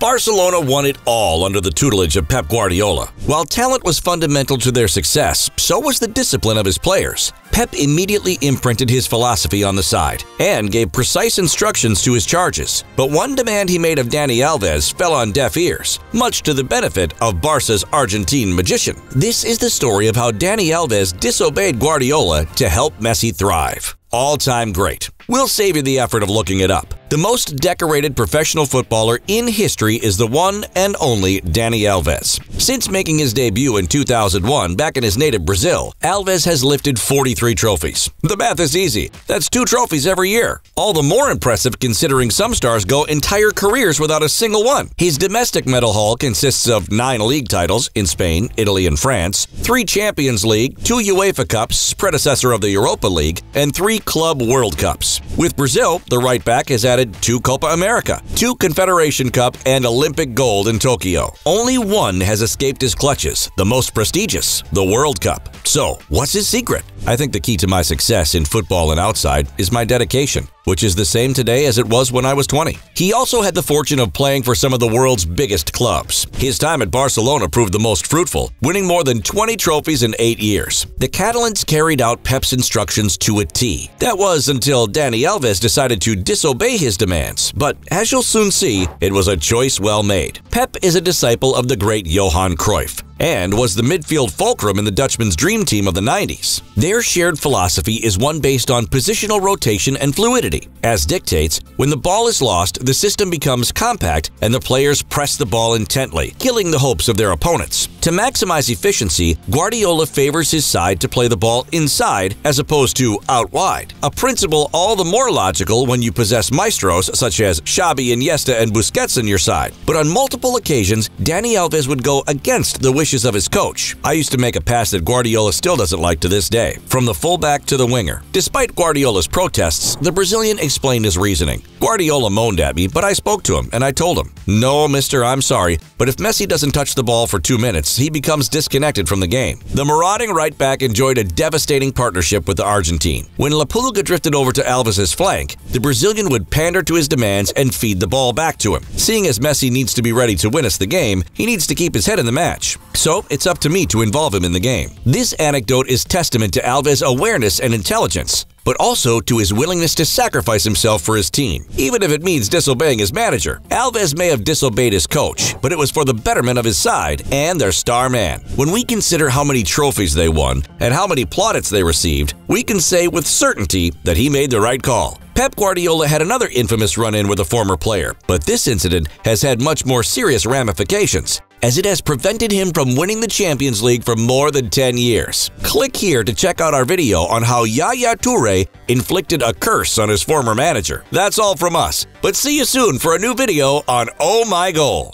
Barcelona won it all under the tutelage of Pep Guardiola. While talent was fundamental to their success, so was the discipline of his players. Pep immediately imprinted his philosophy on the side and gave precise instructions to his charges. But one demand he made of Dani Alves fell on deaf ears, much to the benefit of Barca's Argentine magician. This is the story of how Dani Alves disobeyed Guardiola to help Messi thrive. All-time great. We'll save you the effort of looking it up. The most decorated professional footballer in history is the one and only Dani Alves. Since making his debut in 2001 back in his native Brazil, Alves has lifted 43 trophies. The math is easy. That's 2 trophies every year. All the more impressive considering some stars go entire careers without a single one. His domestic medal haul consists of 9 league titles in Spain, Italy, and France, 3 Champions League, 2 UEFA Cups, predecessor of the Europa League, and 3 Club World Cups. With Brazil, the right back has added 2 Copa America, 2 Confederation Cup, and Olympic gold in Tokyo. Only one has escaped his clutches, the most prestigious, the World Cup. So, what's his secret? I think the key to my success in football and outside is my dedication, which is the same today as it was when I was 20. He also had the fortune of playing for some of the world's biggest clubs. His time at Barcelona proved the most fruitful, winning more than 20 trophies in 8 years. The Catalans carried out Pep's instructions to a T. That was until Dani Alves decided to disobey his demands, but as you'll soon see, it was a choice well made. Pep is a disciple of the great Johan Cruyff, and was the midfield fulcrum in the Dutchman's dream team of the 90s. Their shared philosophy is one based on positional rotation and fluidity. As dictates, when the ball is lost, the system becomes compact and the players press the ball intently, killing the hopes of their opponents. To maximize efficiency, Guardiola favors his side to play the ball inside as opposed to out wide, a principle all the more logical when you possess maestros such as Xabi, Iniesta, and Busquets on your side. But on multiple occasions, Dani Alves would go against the wishes of his coach. I used to make a pass that Guardiola still doesn't like to this day, from the fullback to the winger. Despite Guardiola's protests, the Brazilian explained his reasoning. Guardiola moaned at me, but I spoke to him and I told him, "No, mister, I'm sorry, but if Messi doesn't touch the ball for 2 minutes, he becomes disconnected from the game." The marauding right back enjoyed a devastating partnership with the Argentine. When La Pulga drifted over to Alves' flank, the Brazilian would pander to his demands and feed the ball back to him. Seeing as Messi needs to be ready to win us the game, he needs to keep his head in the match. So it's up to me to involve him in the game. This anecdote is testament to Alves' awareness and intelligence, but also to his willingness to sacrifice himself for his team, even if it means disobeying his manager. Alves may have disobeyed his coach, but it was for the betterment of his side and their star man. When we consider how many trophies they won and how many plaudits they received, we can say with certainty that he made the right call. Pep Guardiola had another infamous run-in with a former player, but this incident has had much more serious ramifications, as it has prevented him from winning the Champions League for more than 10 years. Click here to check out our video on how Yaya Touré inflicted a curse on his former manager. That's all from us, but see you soon for a new video on Oh My Goal.